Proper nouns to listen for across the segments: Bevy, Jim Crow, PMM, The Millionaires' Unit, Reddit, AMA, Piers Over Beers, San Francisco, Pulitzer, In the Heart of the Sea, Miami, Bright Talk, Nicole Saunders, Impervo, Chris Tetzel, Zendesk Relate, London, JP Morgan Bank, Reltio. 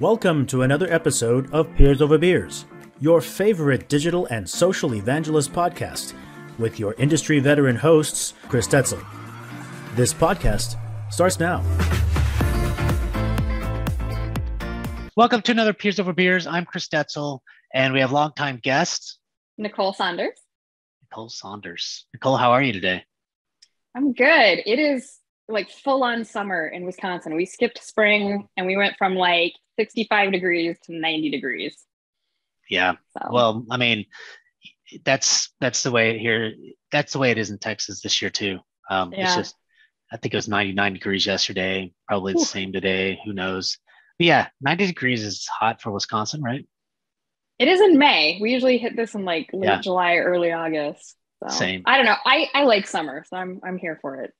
Welcome to another episode of Piers Over Beers, your favorite digital and social evangelist podcast with your industry veteran hosts, Chris Tetzel. This podcast starts now. Welcome to another Piers Over Beers. I'm Chris Tetzel, and we have longtime guests, Nicole Saunders. Nicole, how are you today? I'm good. It is like full-on summer in Wisconsin. We skipped spring and we went from like 65 degrees to 90 degrees. Yeah. So. Well, I mean, that's the way here. That's the way it is in Texas this year too. It's just, I think it was 99 degrees yesterday. Probably the same today. Who knows? But yeah, 90 degrees is hot for Wisconsin, right? It is in May. We usually hit this in like late July, early August. So. Same. I don't know. I like summer, so I'm here for it.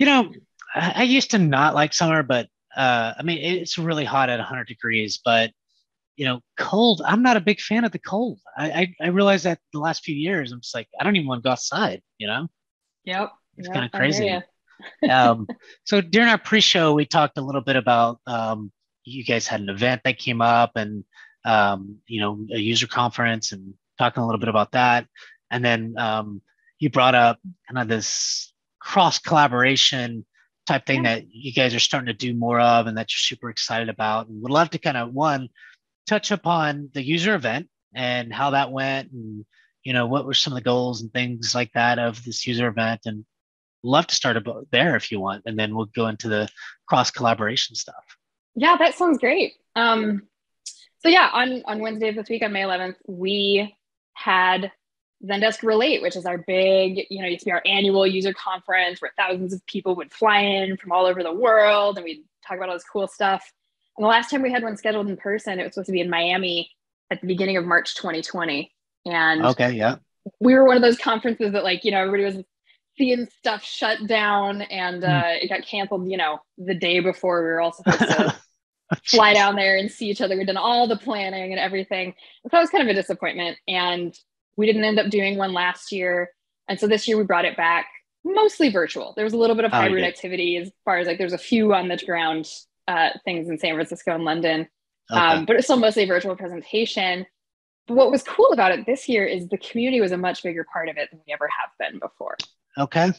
You know, I used to not like summer, but I mean, it's really hot at 100 degrees, but you know, cold, I'm not a big fan of the cold. I realized that the last few years, I'm just like, I don't even want to go outside, you know? Yep. It's kind of crazy. So during our pre-show, we talked a little bit about, you guys had an event that came up and, you know, a user conference and talking a little bit about that. And then you brought up kind of this cross collaboration type thing that you guys are starting to do more of and that you're super excited about. And would love to kind of touch upon the user event and how that went and, you know, what were some of the goals and things like that of this user event, and love to start about there if you want. And then we'll go into the cross collaboration stuff. Yeah, that sounds great. So yeah, on Wednesday of this week, on May 11th, we had Zendesk Relate, which is our big, you know, used to be our annual user conference where thousands of people would fly in from all over the world and we'd talk about all this cool stuff. And the last time we had one scheduled in person, it was supposed to be in Miami at the beginning of March 2020. And we were one of those conferences that, like, you know, everybody was seeing stuff shut down, and it got canceled, you know, the day before we were all supposed to fly down there and see each other. We'd done all the planning and everything. So that was kind of a disappointment. And we didn't end up doing one last year. And so this year we brought it back mostly virtual. There was a little bit of hybrid activity as far as like, there's a few on the ground things in San Francisco and London, but it's still mostly a virtual presentation. But what was cool about it this year is the community was a much bigger part of it than we ever have been before. Okay.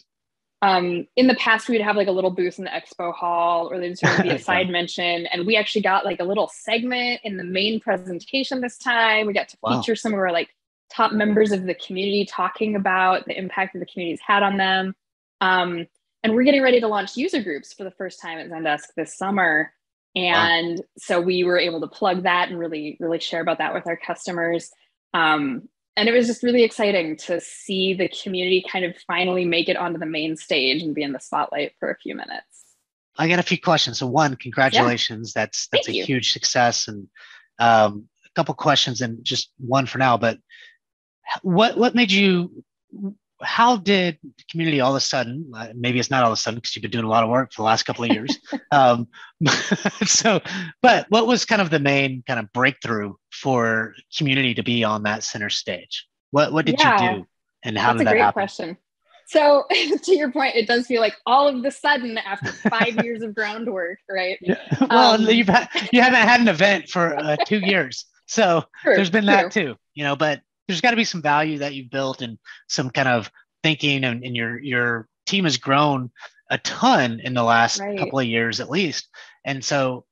In the past, we'd have like a little booth in the expo hall, or there'd sort of be a side mention. And we actually got like a little segment in the main presentation this time. We got to feature some of our like top members of the community talking about the impact that the community's had on them. And we're getting ready to launch user groups for the first time at Zendesk this summer. And so we were able to plug that and really share about that with our customers. And it was just really exciting to see the community kind of finally make it onto the main stage and be in the spotlight for a few minutes. I got a few questions. So one, congratulations. That's a huge success. And a couple questions, and just one for now, but what made you, how did the community all of a sudden, maybe it's not all of a sudden because you've been doing a lot of work for the last couple of years. But what was kind of the main kind of breakthrough for community to be on that center stage? What did you do, and how did that happen? That's a great question. So to your point, it does feel like all of the sudden after 5 years of groundwork, right? Well, you haven't had an event for 2 years. So there's been that too, you know, but there's got to be some value that you've built and some kind of thinking, and your team has grown a ton in the last couple of years at least. And so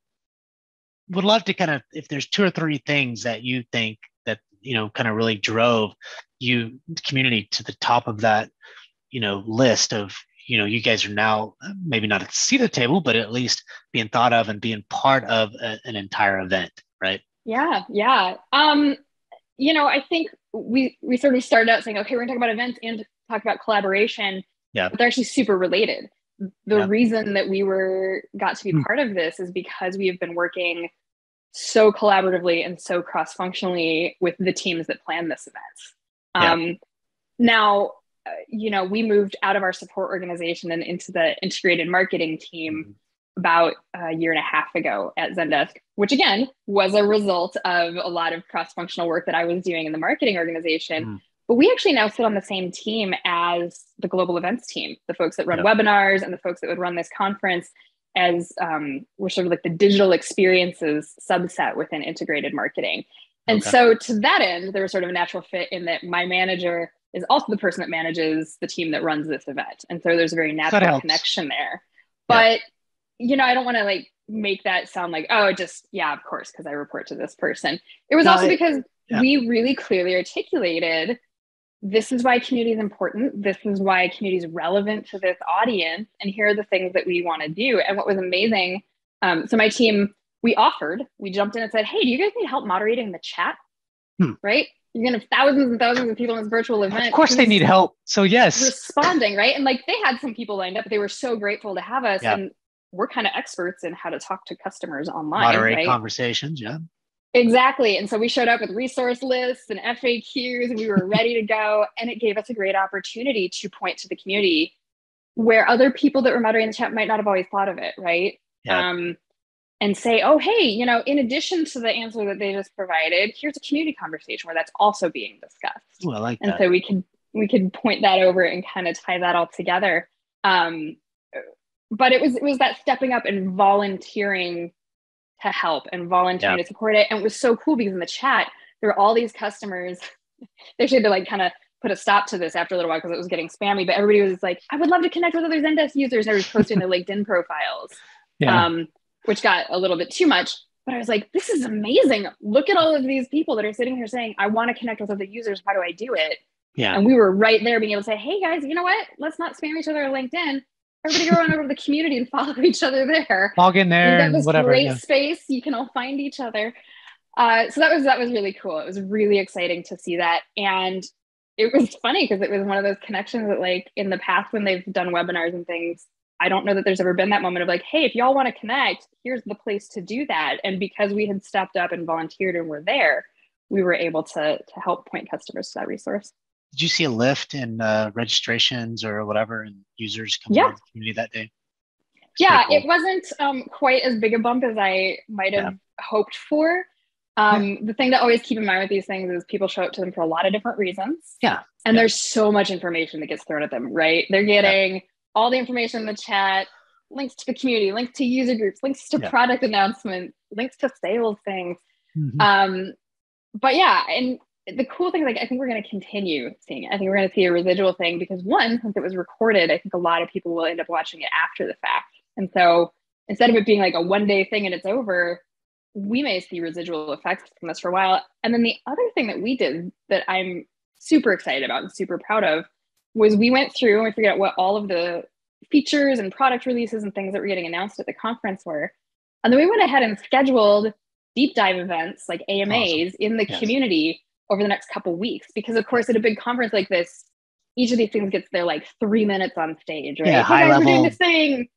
would love to kind of, if there's two or three things that you think that, you know, kind of really drove you, the community, to the top of that, you know, list of, you know, you guys are now maybe not at the seat of the table, but at least being thought of and being part of an entire event, right? Yeah. Yeah. You know, I think we sort of started out saying, okay, we're gonna talk about events and talk about collaboration. Yeah. But they're actually super related. The reason that we got to be part of this is because we have been working so collaboratively and so cross-functionally with the teams that plan this event. Now, you know, we moved out of our support organization and into the integrated marketing team about a year and a half ago at Zendesk, which again was a result of a lot of cross-functional work that I was doing in the marketing organization. But we actually now sit on the same team as the global events team, the folks that run webinars and the folks that would run this conference. as we're sort of like the digital experiences subset within integrated marketing. And so to that end, there was sort of a natural fit in that my manager is also the person that manages the team that runs this event. And so there's a very natural connection there. But, you know, I don't want to like make that sound like, oh, just, of course, because I report to this person. It was also because we really clearly articulated, this is why community is important. This is why community is relevant to this audience. And here are the things that we want to do. And what was amazing, so my team, we jumped in and said, hey, do you guys need help moderating the chat? Right? You're going to have thousands and thousands of people in this virtual event. Of course they need help. So yes. Responding, right? And like they had some people lined up, but they were so grateful to have us. Yeah. And we're kind of experts in how to talk to customers online. Moderate conversations, exactly. And so we showed up with resource lists and FAQs and we were ready to go. And it gave us a great opportunity to point to the community where other people that were moderating the chat might not have always thought of it, right? And say, oh, hey, you know, in addition to the answer that they just provided, here's a community conversation where that's also being discussed. Well, I like that. And so we could point that over and kind of tie that all together. But it was that stepping up and volunteering to help and volunteering to support it. And it was so cool because in the chat, there were all these customers. They actually had to like kind of put a stop to this after a little while because it was getting spammy. But everybody was like, I would love to connect with other Zendesk users. They were posting their LinkedIn profiles. Which got a little bit too much, but I was like, this is amazing. Look at all of these people that are sitting here saying, I want to connect with other users. How do I do it? Yeah. And we were right there being able to say, hey guys, you know what? Let's not spam each other on LinkedIn. Everybody go on over to the community and follow each other there. Log in there and this whatever. Great space. You can all find each other. So that was really cool. It was really exciting to see that. And it was funny because it was one of those connections that like in the past when they've done webinars and things, I don't know that there's ever been that moment of like, hey, if y'all want to connect, here's the place to do that. And because we had stepped up and volunteered and were there, we were able to help point customers to that resource. Did you see a lift in registrations or whatever and users coming out of the community that day? Cool. It wasn't quite as big a bump as I might have hoped for. The thing to always keep in mind with these things is people show up to them for a lot of different reasons. And there's so much information that gets thrown at them, right? They're getting... all the information in the chat, links to the community, links to user groups, links to product announcements, links to sales things. But yeah, and the cool thing is like, I think we're going to continue seeing it. I think we're going to see a residual thing because one, since it was recorded, I think a lot of people will end up watching it after the fact. And so instead of it being like a one-day thing and it's over, we may see residual effects from this for a while. And then the other thing that we did that I'm super excited about and super proud of was we went through and we figured out what all of the features and product releases and things that were getting announced at the conference were. And then we went ahead and scheduled deep dive events like AMAs in the community over the next couple of weeks. Because of course, at a big conference like this, each of these things gets their like 3 minutes on stage, right? Yeah, high level. We're doing this thing.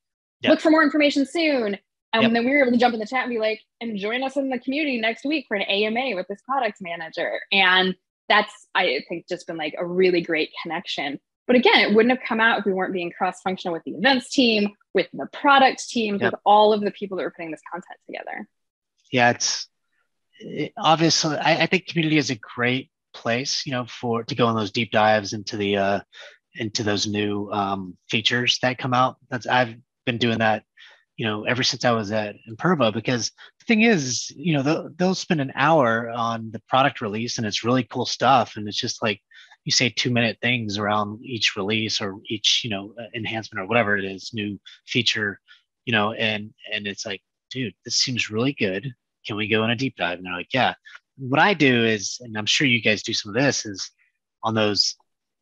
Look for more information soon. And then we were able to jump in the chat and be like, and join us in the community next week for an AMA with this product manager. And that's, I think, just been like a really great connection. But again, it wouldn't have come out if we weren't being cross-functional with the events team, with the product teams, with all of the people that were putting this content together. Yeah, it's obviously, I think community is a great place, you know, to go on those deep dives into the into those new features that come out. I've been doing that, you know, ever since I was at Impervo, because the thing is, you know, they'll spend an hour on the product release and it's really cool stuff. And it's just like, you say 2 minute things around each release or each, you know, enhancement or whatever it is, new feature, you know, and it's like, dude, this seems really good. Can we go on a deep dive? And they're like, yeah. What I do is, and I'm sure you guys do some of this, is on those,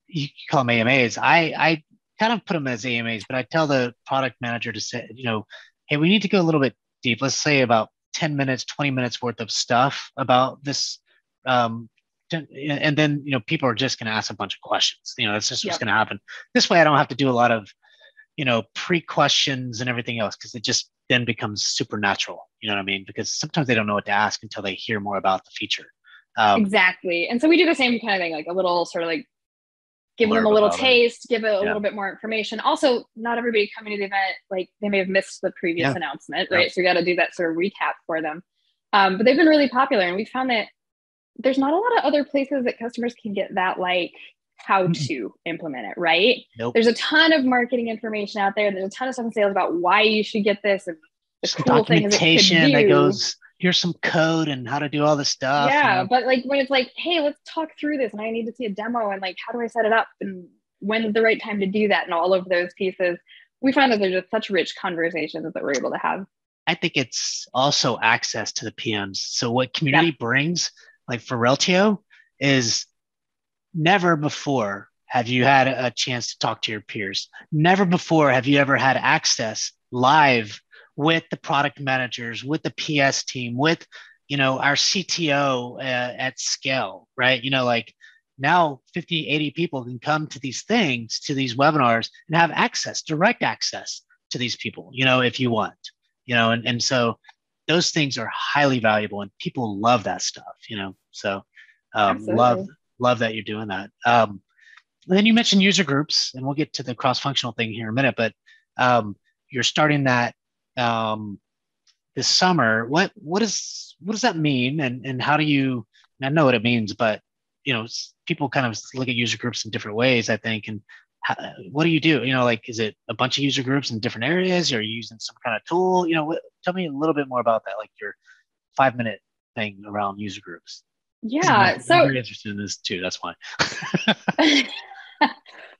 you call them AMAs. I kind of put them as AMAs, but I tell the product manager to say, you know, hey, we need to go a little bit deep. Let's say about 10 minutes, 20 minutes worth of stuff about this. And then, you know, people are just going to ask a bunch of questions. You know, that's just what's going to happen. This way I don't have to do a lot of, you know, pre-questions and everything else, because it just then becomes supernatural. You know what I mean? Because sometimes they don't know what to ask until they hear more about the feature. Exactly. And so we do the same kind of thing, like a little sort of like, give them a little taste, give it a little bit more information. Also, not everybody coming to the event, like they may have missed the previous announcement, right? So we got to do that sort of recap for them. But they've been really popular, and we found that there's not a lot of other places that customers can get that like how to implement it, right? Nope. There's a ton of marketing information out there. There's a ton of stuff in sales about why you should get this and the some cool documentation that goes, here's some code and how to do all this stuff. Yeah, and but like when it's like, hey, let's talk through this and I need to see a demo and like, how do I set it up and when's the right time to do that and all of those pieces. We find that there's just such rich conversations that we're able to have. I think it's also access to the PMs. So what community brings, like for Reltio, is never before have you had a chance to talk to your peers. Never before have you ever had access live with the product managers, with the PS team, with, you know, our CTO at scale, right? You know, like now 50, 80 people can come to these things, to these webinars and have access, direct access to these people, you know, if you want, you know, and so those things are highly valuable and people love that stuff, you know, so love that you're doing that. And then you mentioned user groups, and we'll get to the cross-functional thing here in a minute, but you're starting that this summer. What does that mean? And how do you, I know what it means, but you know, people kind of look at user groups in different ways, I think. And how, what do you do? You know, like, is it a bunch of user groups in different areas? Or are you using some kind of tool? You know, tell me a little bit more about that, like your 5-minute thing around user groups. Yeah, so I'm very interested in this too. That's why.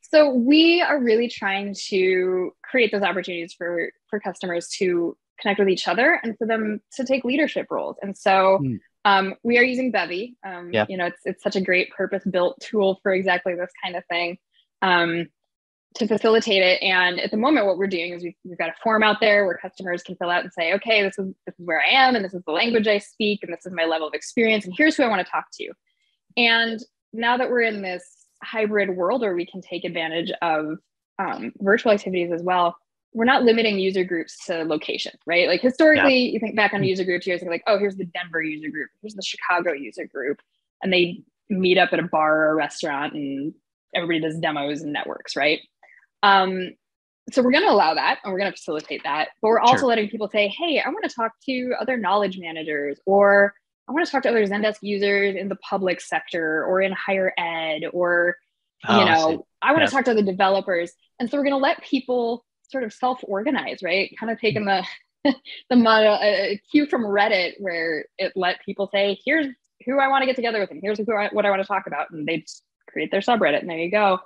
So we are really trying to create those opportunities for customers to connect with each other and for them to take leadership roles. And so we are using Bevy. You know, it's such a great purpose-built tool for exactly this kind of thing to facilitate it. And at the moment, what we're doing is we've got a form out there where customers can fill out and say, okay, this is where I am, and this is the language I speak, and this is my level of experience, and here's who I want to talk to. And now that we're in this hybrid world where we can take advantage of virtual activities as well, we're not limiting user groups to location, right? Like historically, you think back on user groups, you're like, oh, here's the Denver user group, here's the Chicago user group, and they meet up at a bar or a restaurant, and everybody does demos and networks, right? So we're going to allow that and we're going to facilitate that, but we're also letting people say, hey, I want to talk to other knowledge managers, or I want to talk to other Zendesk users in the public sector or in higher ed, or, I want to talk to other developers. And so we're going to let people sort of self-organize, right? Kind of taking the model, a cue from Reddit, where it let people say, here's who I want to get together with and here's what I want to talk about. And they just create their subreddit and there you go.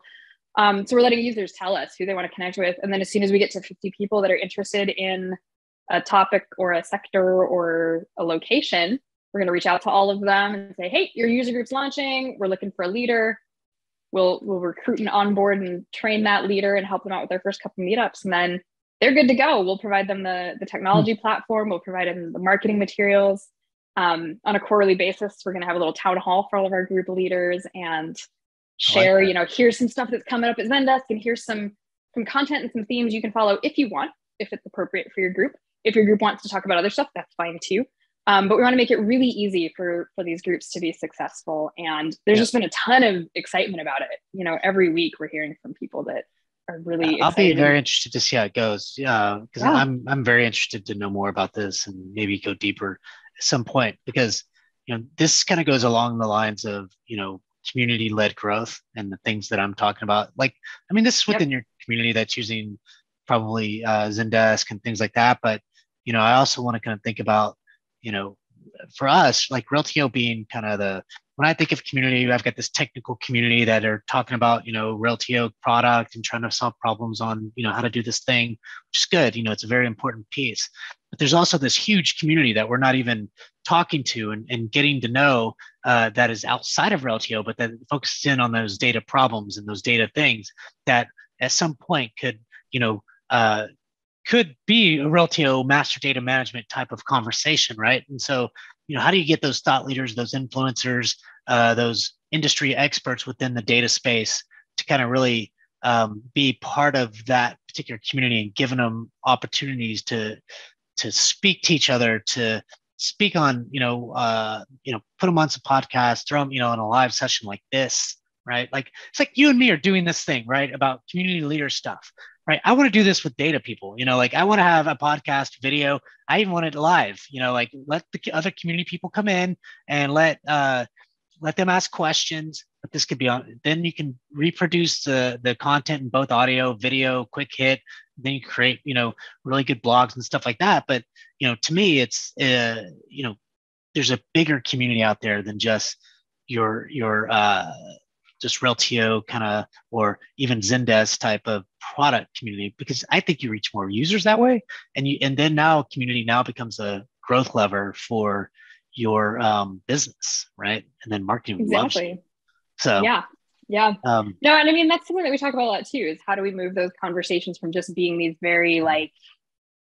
So we're letting users tell us who they want to connect with. And then as soon as we get to 50 people that are interested in a topic or a sector or a location, we're going to reach out to all of them and say, hey, your user group's launching. We're looking for a leader. We'll recruit and onboard and train that leader and help them out with their first couple meetups. And then they're good to go. We'll provide them the technology platform. We'll provide them the marketing materials. On a quarterly basis, we're going to have a little town hall for all of our group leaders and share, you know, here's some stuff that's coming up at Zendesk, and here's some content and some themes you can follow if you want, if it's appropriate for your group. If your group wants to talk about other stuff, that's fine too. But we want to make it really easy for these groups to be successful. And there's just been a ton of excitement about it. You know, every week we're hearing from people that are really excited. I'll be very interested to see how it goes. Because I'm very interested to know more about this and maybe go deeper at some point, because, you know, this kind of goes along the lines of, you know, community-led growth and the things that I'm talking about. Like, I mean, this is within your community that's using probably Zendesk and things like that. But, you know, I also want to kind of think about, you know, for us, like Reltio being kind of when I think of community, I've got this technical community that are talking about, you know, Reltio product and trying to solve problems on, you know, how to do this thing, which is good. You know, it's a very important piece. But there's also this huge community that we're not even talking to and getting to know that is outside of Reltio, but that focuses in on those data problems and those data things that at some point could, you know, could be a Reltio master data management type of conversation, right? And so, you know, how do you get those thought leaders, those influencers, those industry experts within the data space to kind of really be part of that particular community and giving them opportunities to speak to each other, to speak on, you know, put them on some podcasts, throw them, you know, in a live session like this, right? Like, it's like you and me are doing this thing, right? About community leader stuff, right? I want to do this with data people, you know, like I want to have a podcast video. I even want it live, you know, like let the other community people come in and let them ask questions. but this could be on, then you can reproduce the content in both audio, video, quick hit, then you create, you know, really good blogs and stuff like that. But, you know, to me, it's, you know, there's a bigger community out there than just your just Reltio kind of, or even Zendesk type of product community, because I think you reach more users that way. And you, and then now community now becomes a growth lever for your business, right? And then marketing exactly loves it. So yeah. No, and I mean, that's something that we talk about a lot too, is how do we move those conversations from just being these very like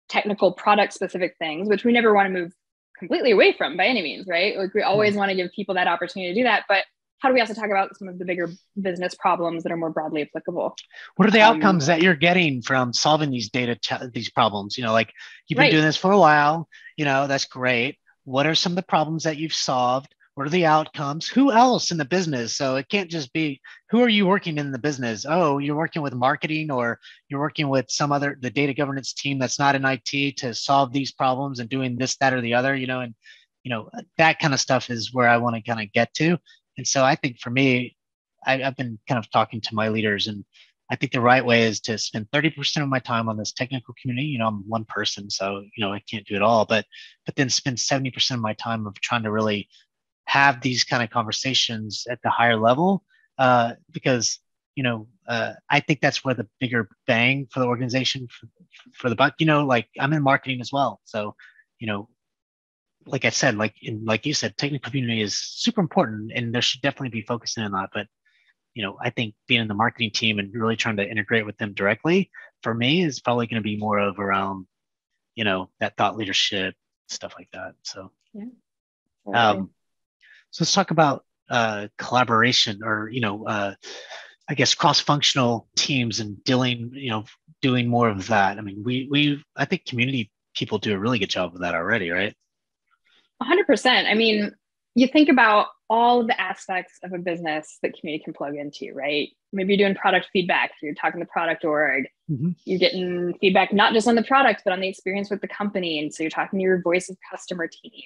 technical product specific things, which we never want to move completely away from by any means, right? Like we always want to give people that opportunity to do that, but how do we also talk about some of the bigger business problems that are more broadly applicable? What are the outcomes that you're getting from solving these these problems? You know, like you've been doing this for a while, you know, that's great. What are some of the problems that you've solved? What are the outcomes? Who else in the business? So it can't just be, who are you working in the business? Oh, you're working with marketing, or you're working with some other, the data governance team that's not in IT to solve these problems and doing this, that, or the other, you know, and, you know, that kind of stuff is where I want to kind of get to. And so I think for me, I've been kind of talking to my leaders, and I think the right way is to spend 30% of my time on this technical community. You know, I'm one person, so, you know, I can't do it all, but then spend 70% of my time of trying to really have these kind of conversations at the higher level, because, you know, I think that's where the bigger bang for the organization for the buck, you know, like I'm in marketing as well. So, you know, like I said, like you said, technical community is super important, and there should definitely be focusing on that. But, you know, I think being in the marketing team and really trying to integrate with them directly, for me, is probably going to be more of around, you know, that thought leadership, stuff like that. So, yeah. So let's talk about collaboration, or, you know, I guess cross-functional teams and dealing, you know, doing more of that. I mean, I think community people do a really good job of that already, right? 100%. I mean, you think about all of the aspects of a business that community can plug into, right? Maybe you're doing product feedback, you're talking to the product org, you're getting feedback, not just on the product, but on the experience with the company. And so you're talking to your voice of customer team.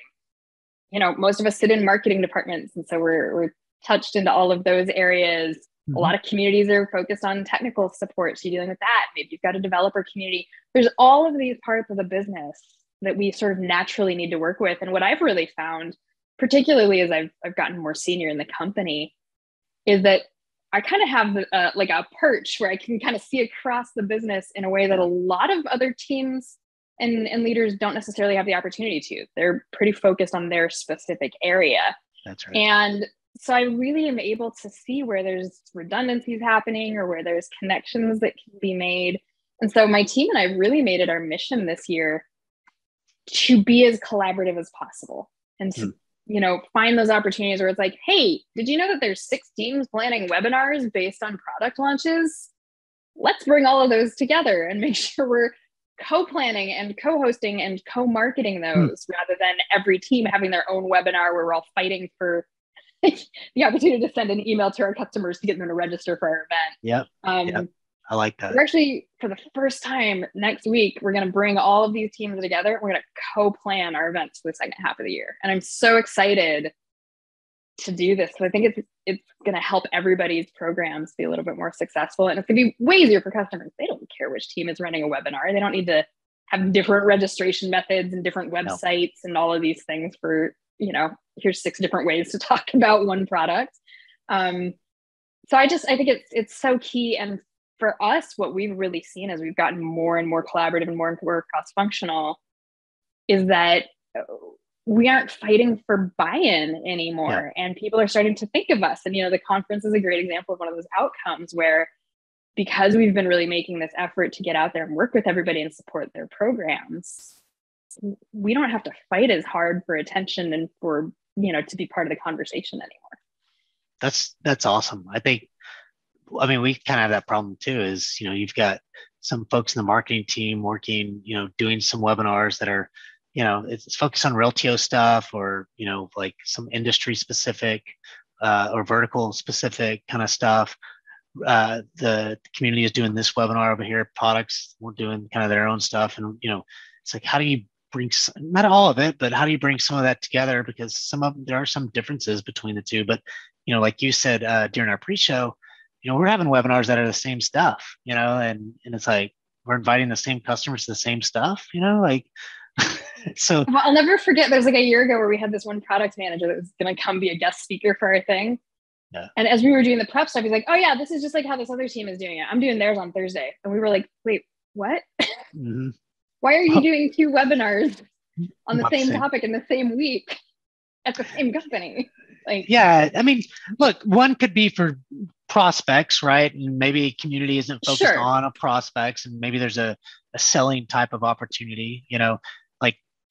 You know, most of us sit in marketing departments, and so we're touched into all of those areas. A lot of communities are focused on technical support. So you're dealing with that. Maybe you've got a developer community. There's all of these parts of the business that we sort of naturally need to work with. And what I've really found, particularly as I've gotten more senior in the company, is that I kind of have like a perch where I can kind of see across the business in a way that a lot of other teams and leaders don't necessarily have the opportunity to. They're pretty focused on their specific area. That's right. And so I really am able to see where there's redundancies happening, or where there's connections that can be made. And so my team and I really made it our mission this year to be as collaborative as possible, and to, you know, find those opportunities where it's like, hey, did you know that there's 6 teams planning webinars based on product launches? Let's bring all of those together and make sure we're co-planning and co-hosting and co-marketing those, rather than every team having their own webinar where we're all fighting for the opportunity to send an email to our customers to get them to register for our event. Yep. I like that. We're actually, for the first time next week, we're going to bring all of these teams together. And we're going to co-plan our events for the second half of the year. And I'm so excited to do this, because I think it's going to help everybody's programs be a little bit more successful. And it's going to be way easier for customers. They don't care which team is running a webinar. They don't need to have different registration methods and different websites and all of these things for, you know, here's 6 different ways to talk about one product. So I think it's so key. And for us, what we've really seen as we've gotten more and more collaborative and more cross-functional is that we aren't fighting for buy-in anymore. And people are starting to think of us. And, you know, the conference is a great example of one of those outcomes where, because we've been really making this effort to get out there and work with everybody and support their programs, we don't have to fight as hard for attention and for, you know, to be part of the conversation anymore. That's awesome. I mean, we kind of have that problem too, is, you know, you've got some folks in the marketing team working, you know, doing some webinars that are, you know, it's focused on Reltio stuff, or, you know, like some industry specific or vertical specific kind of stuff. The community is doing this webinar over here, products, we're doing kind of their own stuff. And, you know, it's like, how do you bring, not all of it, but how do you bring some of that together? Because there are some differences between the two, but you know, like you said during our pre-show, you know, we're having webinars that are the same stuff, you know, and it's like we're inviting the same customers to the same stuff, you know, like. So well, I'll never forget. There's like a year ago where we had this one product manager that was going to come be a guest speaker for our thing. Yeah. And as we were doing the prep stuff, he's like, "Oh yeah, this is just like how this other team is doing it. I'm doing theirs on Thursday." And we were like, "Wait, what? Mm-hmm. Why are you doing two webinars on the same topic in the same week at the same company?" Like, yeah, I mean, look, one could be for prospects, right? And maybe community isn't focused on a prospects, and maybe there's a selling type of opportunity, you know.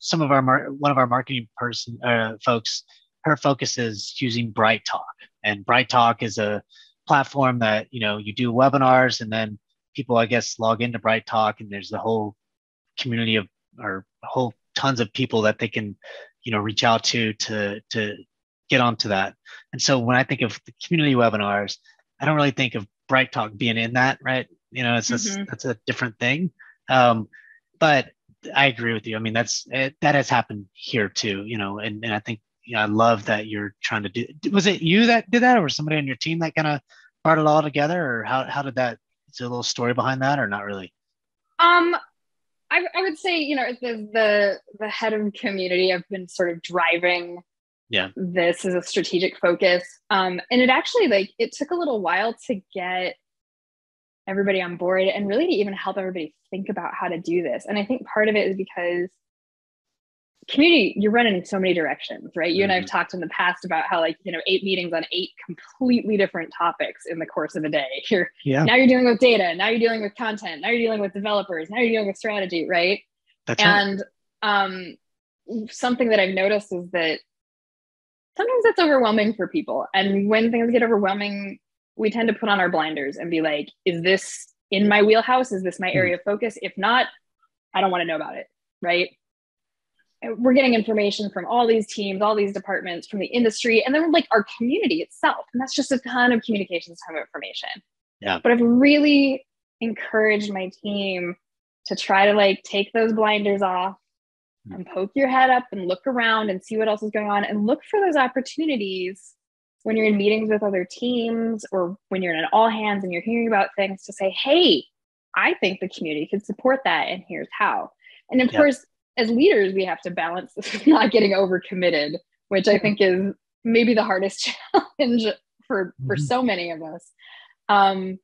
Some of our one of our marketing person folks, her focus is using Bright Talk, and Bright Talk is a platform that, you know, you do webinars and then people, I guess, log into Bright Talk, and there's the whole community of or whole tons of people that they can, you know, reach out to get onto that. And so when I think of the community webinars, I don't really think of Bright Talk being in that, right? You know, it's just, that's a different thing, but. I agree with you. I mean, that has happened here too, you know, and I think, you know, I love that you're trying to do, was it you that did that or was somebody on your team that kind of brought it all together, or how did that, is there a little story behind that or not really? I would say, you know, the head of community, I've been sort of driving this as a strategic focus. And it actually, like, it took a little while to get everybody on board and really to even help everybody think about how to do this. And I think part of it is because community, you're running in so many directions, right? You and I have talked in the past about how, like, you know, 8 meetings on 8 completely different topics in the course of a day. Now you're dealing with data, now you're dealing with content, now you're dealing with developers, now you're dealing with strategy, right? Something that I've noticed is that sometimes that's overwhelming for people. And when things get overwhelming, we tend to put on our blinders and be like, is this in my wheelhouse? Is this my area of focus? If not, I don't want to know about it, right? We're getting information from all these teams, all these departments, from the industry, and then like our community itself. And that's just a ton of communications, ton of information. Yeah. But I've really encouraged my team to try to like take those blinders off and poke your head up and look around and see what else is going on and look for those opportunities when you're in meetings with other teams or when you're in an all hands and you're hearing about things to say, hey, I think the community could support that and here's how. And of course, as leaders, we have to balance this with not getting overcommitted, which I think is maybe the hardest challenge for so many of us. But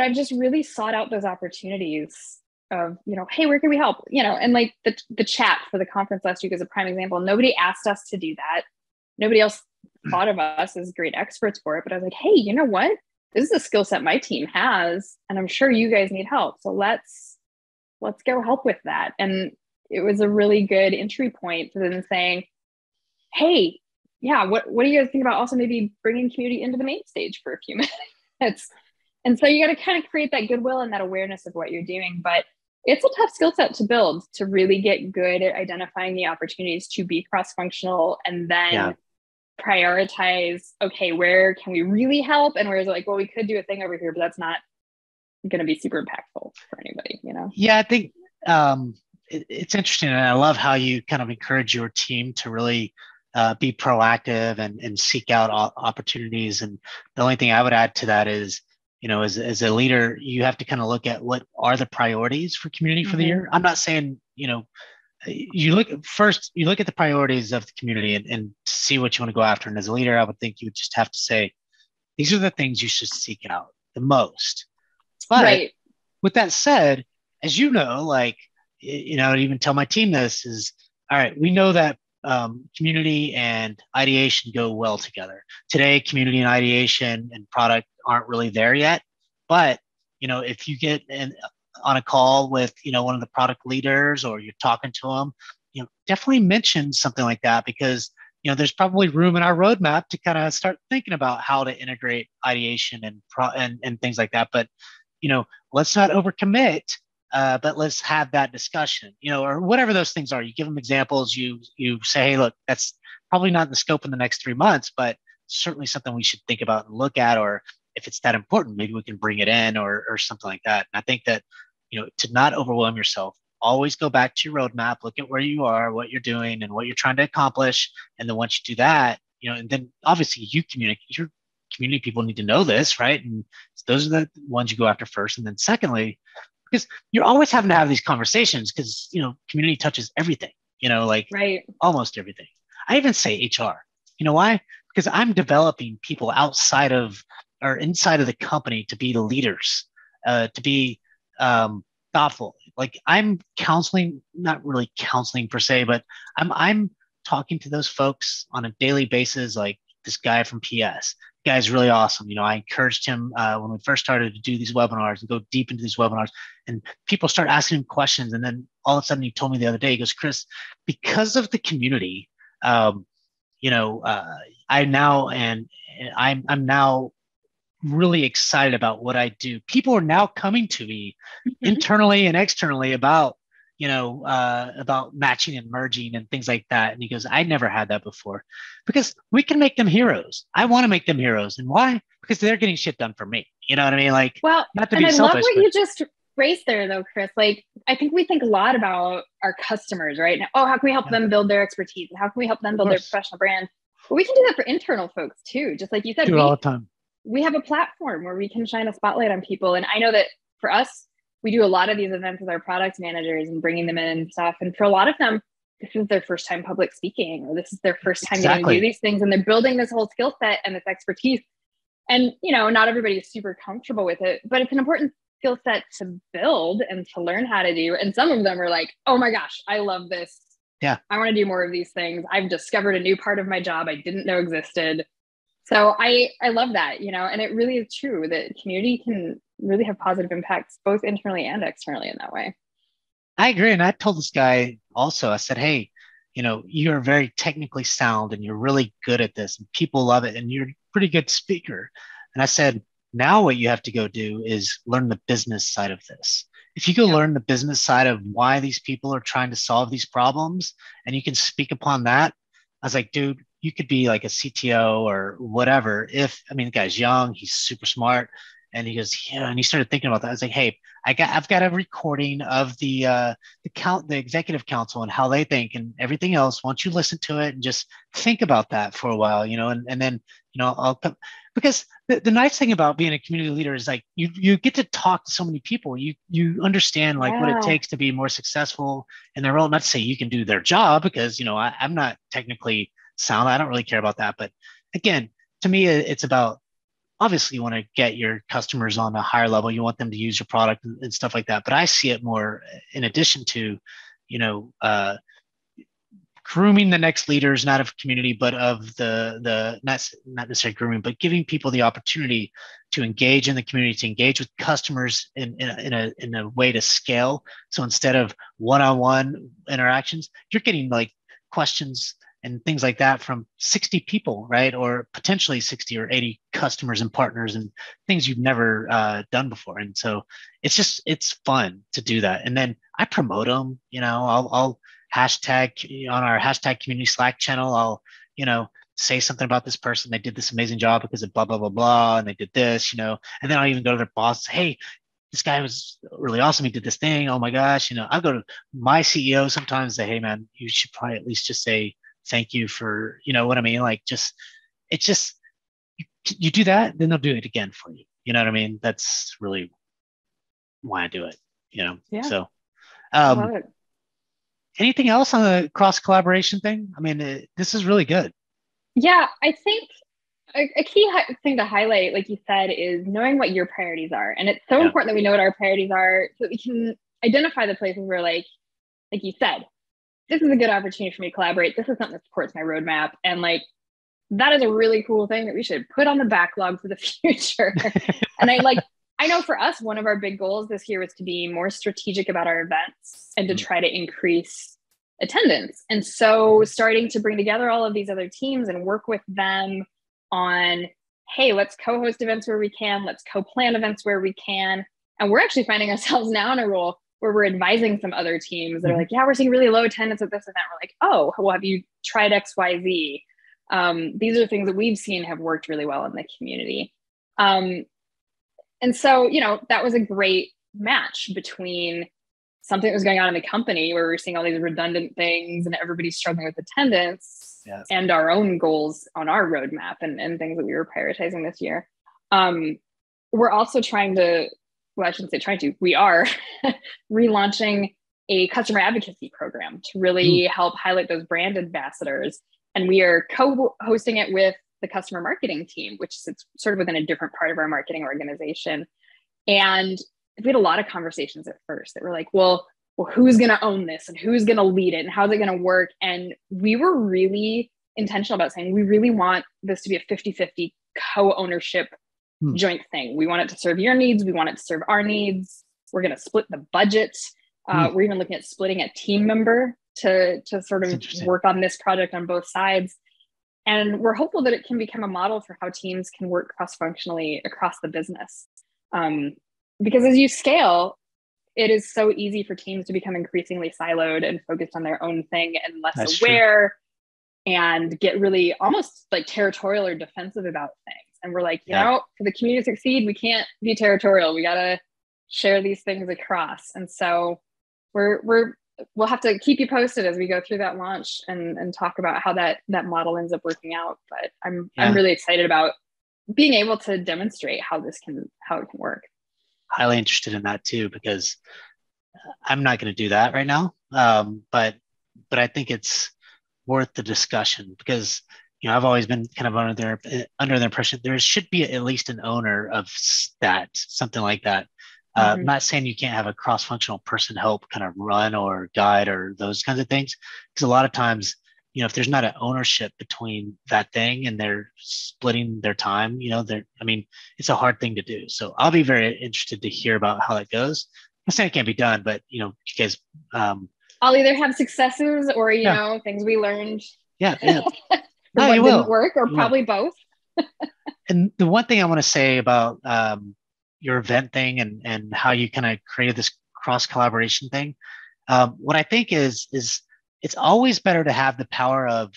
I've just really sought out those opportunities of, you know, hey, where can we help? You know, and like the chat for the conference last week is a prime example. Nobody asked us to do that. Nobody else thought of us as great experts for it, but I was like, hey, you know what? This is a skill set my team has, and I'm sure you guys need help. So let's go help with that. And it was a really good entry point to then saying, hey, yeah, what do you guys think about also maybe bringing community into the main stage for a few minutes? And so you got to kind of create that goodwill and that awareness of what you're doing. But it's a tough skill set to build, to really get good at identifying the opportunities to be cross-functional and then prioritize, okay, where can we really help? And where is it like, well, we could do a thing over here, but that's not going to be super impactful for anybody, you know? Yeah, I think it's interesting. And I love how you kind of encourage your team to really be proactive and seek out opportunities. And the only thing I would add to that is, you know, as a leader, you have to kind of look at what are the priorities for community for the year. I'm not saying, you know, you look at the priorities of the community and see what you want to go after. And as a leader, I would think you would just have to say, these are the things you should seek out the most. But with that said, as you know, like, you know, I would even tell my team this is, all right, we know that community and ideation go well together. Today, community and ideation and product aren't really there yet. But, you know, if you get on a call with, you know, one of the product leaders, or you're talking to them, you know, definitely mention something like that, because, you know, there's probably room in our roadmap to kind of start thinking about how to integrate ideation and things like that. But, you know, let's not overcommit, but let's have that discussion, you know, or whatever those things are. You give them examples, you say, hey, look, that's probably not in the scope in the next 3 months, but certainly something we should think about and look at, or if it's that important, maybe we can bring it in or something like that. And I think that, you know, to not overwhelm yourself, always go back to your roadmap, look at where you are, what you're doing, and what you're trying to accomplish. And then once you do that, you know, and then obviously you communicate, your community people need to know this, right? And those are the ones you go after first. And then secondly, because you're always having to have these conversations because, you know, community touches everything, you know, like right. almost everything. I even say HR, you know why? Because I'm developing people outside of or inside of the company to be leaders, to be thoughtful. Like I'm counseling, not really counseling per se, but I'm talking to those folks on a daily basis. Like this guy from PS, the guy's really awesome. You know, I encouraged him when we first started to do these webinars and go deep into these webinars, and people start asking him questions. And then all of a sudden he told me the other day, he goes, Chris, because of the community, you know, I'm now really excited about what I do. People are now coming to me mm-hmm. internally and externally about, you know, about matching and merging and things like that. And he goes, I never had that before, because we can make them heroes. I want to make them heroes. And why? Because they're getting shit done for me. You know what I mean? Like, well, not to be selfish. I love what you just raised there though, Chris. Like, I think we think a lot about our customers, right? Now, oh, how can we help them build their expertise? How can we help them build their professional brand? But we can do that for internal folks too. Just like you said, do it all the time. We have a platform where we can shine a spotlight on people. And I know that for us, we do a lot of these events with our product managers and bringing them in and stuff. And for a lot of them, this is their first time public speaking, or this is their first time exactly. getting to do these things. And they're building this whole skill set and this expertise. And, you know, not everybody is super comfortable with it, but it's an important skill set to build and to learn how to do. And some of them are like, oh my gosh, I love this. Yeah. I want to do more of these things. I've discovered a new part of my job I didn't know existed. So I love that, you know, and it really is true that community can really have positive impacts both internally and externally in that way. I agree. And I told this guy also, I said, hey, you know, you're very technically sound and you're really good at this and people love it and you're a pretty good speaker. And I said, now what you have to go do is learn the business side of this. If you go yeah. learn the business side of why these people are trying to solve these problems and you can speak upon that, I was like, dude, you could be like a CTO or whatever. If, I mean, the guy's young, he's super smart. And he goes, yeah. And he started thinking about that. I was like, hey, I've got a recording of the executive council and how they think and everything else. Once you listen to it and just think about that for a while, you know, and then, you know, I'll come, because the nice thing about being a community leader is like, you get to talk to so many people, you understand like yeah. what it takes to be more successful in their role. Not to say you can do their job because, you know, I'm not technically sound. I don't really care about that. But again, to me, it's about, obviously you want to get your customers on a higher level. You want them to use your product and stuff like that. But I see it more in addition to, you know, grooming the next leaders, not of community, but of the not necessarily grooming, but giving people the opportunity to engage in the community, to engage with customers in a way to scale. So instead of one-on-one interactions, you're getting like questions and things like that from 60 people, right? Or potentially 60 or 80 customers and partners and things you've never done before. And so it's fun to do that. And then I promote them, you know, I'll hashtag on our hashtag community Slack channel. I'll, you know, say something about this person. They did this amazing job because of blah, blah, blah, blah. And they did this, you know, and then I'll even go to their boss. Hey, this guy was really awesome. He did this thing. Oh my gosh. You know, I'll go to my CEO sometimes and say, hey man, you should probably at least just say, thank you for, you know what I mean? Like just, it's just, you do that, then they'll do it again for you. You know what I mean? That's really why I do it, you know? Yeah. So anything else on the cross collaboration thing? I mean, this is really good. Yeah. I think a key thing to highlight, like you said, is knowing what your priorities are. And it's so yeah. important that we know what our priorities are so that we can identify the places where like you said, this is a good opportunity for me to collaborate. This is something that supports my roadmap. And like, that is a really cool thing that we should put on the backlog for the future. And I know for us, one of our big goals this year was to be more strategic about our events and to try to increase attendance. And so starting to bring together all of these other teams and work with them on, hey, let's co-host events where we can, let's co-plan events where we can. And we're actually finding ourselves now in a role where we're advising some other teams that are like, yeah, we're seeing really low attendance at this event. We're like, oh, well, have you tried XYZ? These are things that we've seen have worked really well in the community. And so, you know, that was a great match between something that was going on in the company where we're seeing all these redundant things and everybody's struggling with attendance yes. and our own goals on our roadmap and things that we were prioritizing this year. We're also trying to, well, I shouldn't say trying to, we are relaunching a customer advocacy program to really help highlight those brand ambassadors. And we are co-hosting it with the customer marketing team, which sits sort of within a different part of our marketing organization. And we had a lot of conversations at first that were like, well, who's going to own this and who's going to lead it and how's it going to work? And we were really intentional about saying, we really want this to be a 50-50 co-ownership joint thing. We want it to serve your needs. We want it to serve our needs. We're going to split the budget. We're even looking at splitting a team member to sort of work on this project on both sides. And we're hopeful that it can become a model for how teams can work cross-functionally across the business. Because as you scale, it is so easy for teams to become increasingly siloed and focused on their own thing and less aware and get really almost like territorial or defensive about things. And we're like, you know, for the community to succeed, we can't be territorial. We got to share these things across. And so we'll have to keep you posted as we go through that launch and talk about how that model ends up working out. But I'm really excited about being able to demonstrate how it can work. Highly interested in that too, because I'm not going to do that right now. But I think it's worth the discussion because, you know, I've always been kind of under the impression there should be at least an owner of that, something like that. I'm not saying you can't have a cross-functional person help kind of run or guide or those kinds of things. Because a lot of times, you know, if there's not an ownership between that thing and they're splitting their time, you know, it's a hard thing to do. So I'll be very interested to hear about how that goes. I'm saying it can't be done, but, you know, you guys. I'll either have successes or, you know, things we learned. Didn't work or probably both. And the one thing I want to say about your event thing and how you kind of created this cross collaboration thing. What I think is it's always better to have the power of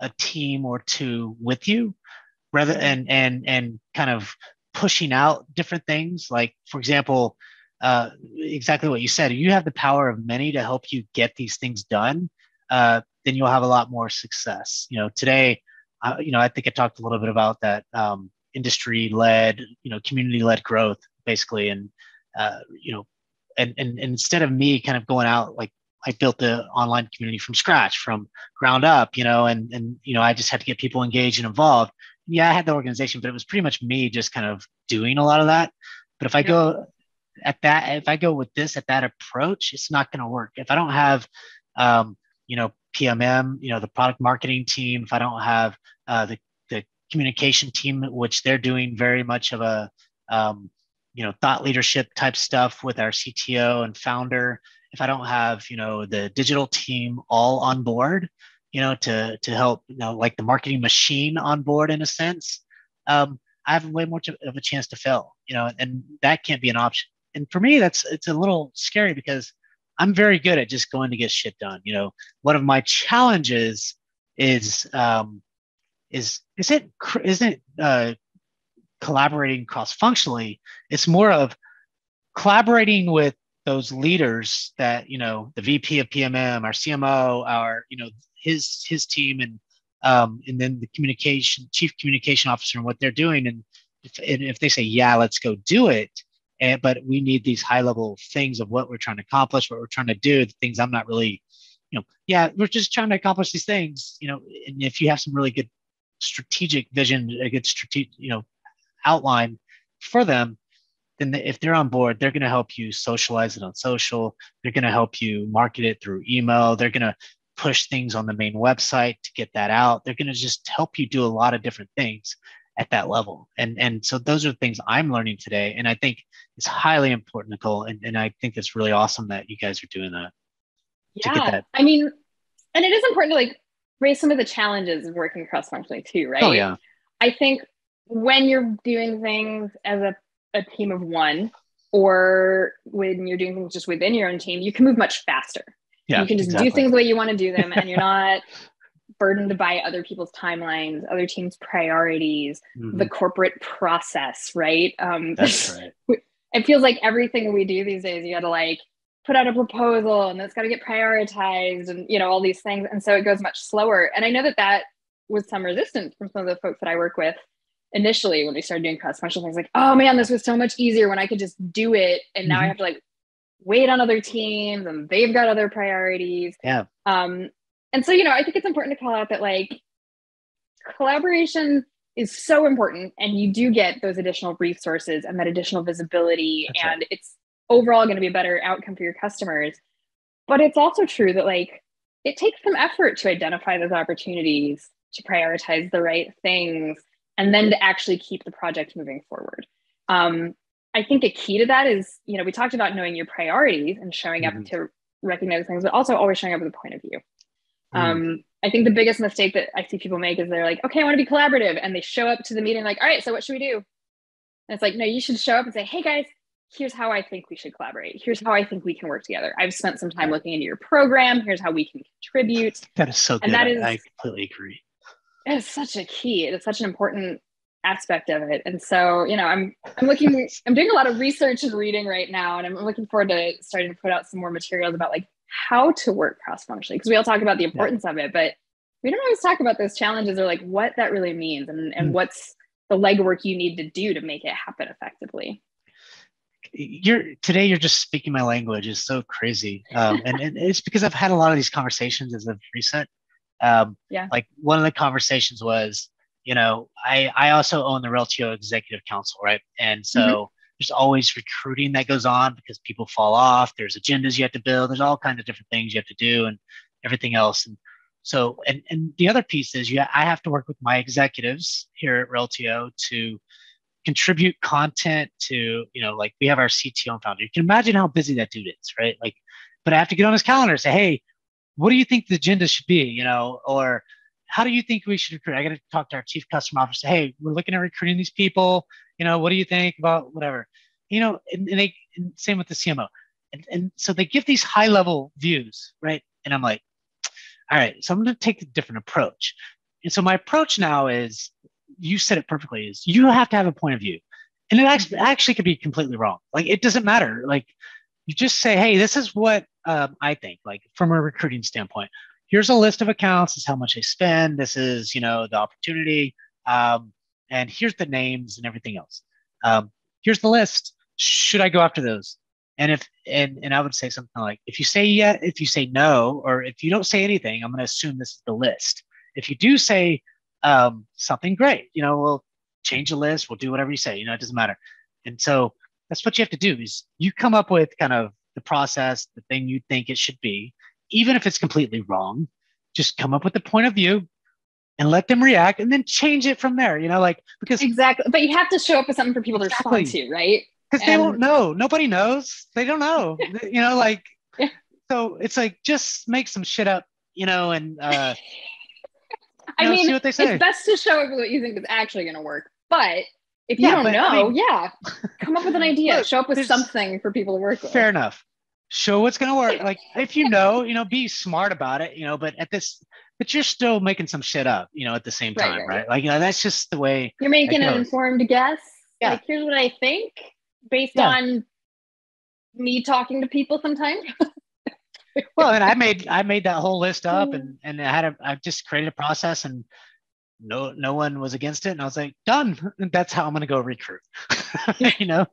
a team or two with you rather than and kind of pushing out different things. Like, for example, exactly what you said, if you have the power of many to help you get these things done, then you'll have a lot more success. You know, today, you know, I think I talked a little bit about that, industry-led, you know, community-led growth, basically, and you know, and instead of me kind of going out, like I built the online community from scratch, from ground up, you know, and you know, I just had to get people engaged and involved. Yeah, I had the organization, but it was pretty much me just kind of doing a lot of that. But if I go with that approach, it's not going to work. If I don't have, you know, PMM, you know, the product marketing team, if I don't have the communication team, which they're doing very much of a, you know, thought leadership type stuff with our CTO and founder. If I don't have, you know, the digital team all on board, you know, to help, you know, like the marketing machine on board in a sense, I have way more of a chance to fail, you know, and that can't be an option. And for me, it's a little scary because I'm very good at just going to get shit done. You know, one of my challenges isn't collaborating cross-functionally. It's more of collaborating with those leaders that, you know, the VP of PMM, our CMO, our, you know, his team, and then the chief communication officer and what they're doing. And if they say, yeah, let's go do it. But we need these high level things of what we're trying to accomplish, what we're trying to do, the things I'm not really, you know, we're just trying to accomplish these things, you know, and if you have some really good strategic vision, a good strategic, you know, outline for them, then if they're on board, they're going to help you socialize it on social. They're going to help you market it through email. They're going to push things on the main website to get that out. They're going to just help you do a lot of different things at that level. And so those are things I'm learning today. And I think it's highly important, Nicole. And I think it's really awesome that you guys are doing that. Yeah. I mean, and it is important to like raise some of the challenges of working cross-functionally too, right? Oh, yeah. I think when you're doing things as a team of one, or when you're doing things just within your own team, you can move much faster. Yeah, you can just do things the way you want to do them, and you're not burdened by other people's timelines, other teams' priorities, the corporate process, right? That's right. It feels like everything we do these days, you got to like put out a proposal, and that's got to get prioritized, and you know all these things, and so it goes much slower. And I know that was some resistance from some of the folks that I work with initially when we started doing cross-functional things, like, oh man, this was so much easier when I could just do it. And now I have to like wait on other teams and they've got other priorities. Yeah. And so, you know, I think it's important to call out that like collaboration is so important, and you do get those additional resources and that additional visibility. That's and right. It's overall going to be a better outcome for your customers. But it's also true that like it takes some effort to identify those opportunities, to prioritize the right things, and then to actually keep the project moving forward. I think a key to that is, you know, we talked about knowing your priorities and showing up to recognize things, but also always showing up with a point of view. I think the biggest mistake that I see people make is they're like, okay, I want to be collaborative. And they show up to the meeting like, all right, so what should we do? And it's like, no, you should show up and say, hey guys, here's how I think we should collaborate. Here's how I think we can work together. I've spent some time looking into your program. Here's how we can contribute. That is so good. And that is, I completely agree. It's such a key. It's such an important aspect of it. And so, you know, I'm doing a lot of research and reading right now, and I'm looking forward to starting to put out some more materials about like how to work cross-functionally, because we all talk about the importance of it, but we don't always talk about those challenges or like what that really means and what's the legwork you need to do to make it happen effectively. Today you're just speaking my language. It's so crazy. And it's because I've had a lot of these conversations as of recent. Like one of the conversations was, you know, I also own the Reltio Executive Council, right? And so there's always recruiting that goes on because people fall off. There's agendas you have to build. There's all kinds of different things you have to do and everything else. And so, and the other piece is I have to work with my executives here at Reltio to contribute content to, you know, like we have our CTO and founder. You can imagine how busy that dude is, right? Like, but I have to get on his calendar and say, hey, what do you think the agenda should be, you know, or how do you think we should recruit? I got to talk to our chief customer officer. Hey, we're looking at recruiting these people. You know, what do you think about whatever? You know, and same with the CMO. And so they give these high level views, right? And I'm like, all right, so I'm going to take a different approach. And so my approach now is, you said it perfectly, is you have to have a point of view. And it actually could be completely wrong. Like, it doesn't matter. Like, you just say, hey, this is what I think, like from a recruiting standpoint. Here's a list of accounts. This is how much they spend. This is, you know, the opportunity. And here's the names and everything else. Here's the list. Should I go after those? And and I would say something like, if you say yes, if you say no, or if you don't say anything, I'm going to assume this is the list. If you do say something, great, you know, we'll change the list. We'll do whatever you say. You know, it doesn't matter. And so that's what you have to do, is you come up with kind of the process, the thing you think it should be. Even if it's completely wrong, just come up with the point of view and let them react and then change it from there, you know, like, because. Exactly. But you have to show up with something for people to respond to, right? Because they won't know. Nobody knows. They don't know, you know, like, so it's like, just make some shit up, you know, and you know, I mean, see what they say. It's best to show up with what you think is actually going to work. But if you don't know, I mean, come up with an idea, look, show up with something for people to work with. Fair enough. Show what's going to work. Like, if you know, be smart about it, you know, but you're still making some shit up, you know, at the same time, right? Like, you know, that's just the way. You're making an informed guess. Yeah. Like, here's what I think based on me talking to people sometimes. Well, and I made that whole list up and I just created a process, and no one was against it. And I was like, done. That's how I'm going to go recruit, you know?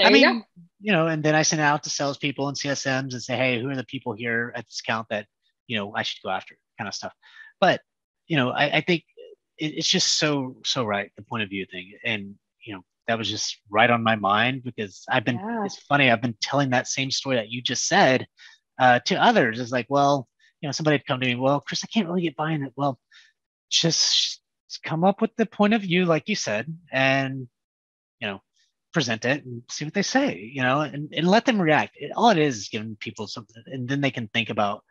I mean, you know, and then I send it out to salespeople and CSMs and say, hey, who are the people here at this account that, you know, I should go after, kind of stuff. But, you know, I think it's just so right, the point of view thing. And, you know, that was just right on my mind, because it's funny, I've been telling that same story that you just said to others. It's like, well, you know, somebody had come to me, well, Chris, I can't really get by in it. Well, just come up with the point of view, like you said, and, you know, present it and see what they say, you know, and let them react. All it is giving people something, and then they can think about,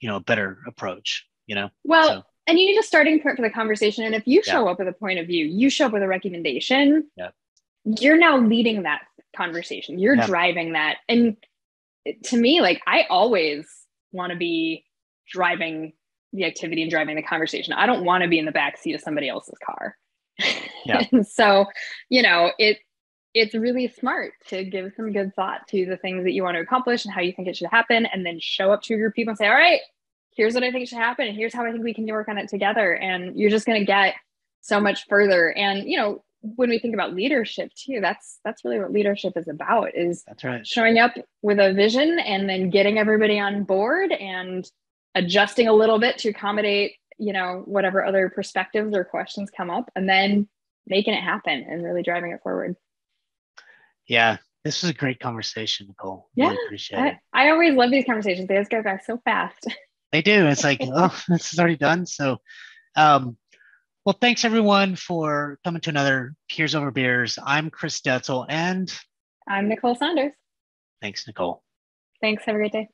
you know, a better approach, you know? Well, and you need a starting point for the conversation. And if you show up with a point of view, you show up with a recommendation, you're now leading that conversation. You're driving that. And to me, like, I always want to be driving the activity and driving the conversation. I don't want to be in the backseat of somebody else's car. Yeah. And so, you know, it's really smart to give some good thought to the things that you want to accomplish and how you think it should happen, and then show up to your people and say, all right, here's what I think should happen, and here's how I think we can work on it together. And you're just going to get so much further. And, you know, when we think about leadership too, that's really what leadership is about, is that's right. Showing up with a vision and then getting everybody on board and adjusting a little bit to accommodate, you know, whatever other perspectives or questions come up, and then making it happen and really driving it forward. Yeah. This was a great conversation, Nicole. Yeah, really appreciate it. I always love these conversations. They just go by so fast. They do. It's like, oh, this is already done. So, well, thanks everyone for coming to another Piers Over Beers. I'm Chris Detzel and I'm Nicole Saunders. Thanks, Nicole. Thanks. Have a great day.